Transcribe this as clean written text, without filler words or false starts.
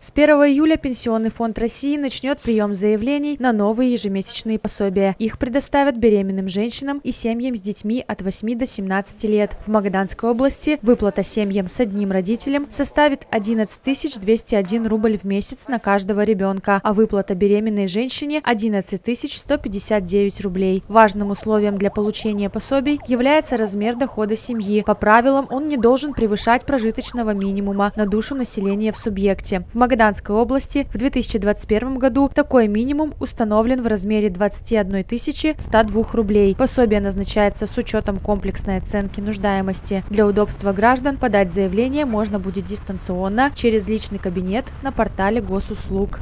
С 1 июля Пенсионный фонд России начнет прием заявлений на новые ежемесячные пособия. Их предоставят беременным женщинам и семьям с детьми от 8 до 17 лет. В Магаданской области выплата семьям с одним родителем составит 11 201 рубль в месяц на каждого ребенка, а выплата беременной женщине – 11 159 рублей. Важным условием для получения пособий является размер дохода семьи. По правилам он не должен превышать прожиточного минимума на душу населения в субъекте. В Магаданской области в 2021 году такой минимум установлен в размере 21 102 рублей. Пособие назначается с учетом комплексной оценки нуждаемости. Для удобства граждан подать заявление можно будет дистанционно через личный кабинет на портале госуслуг.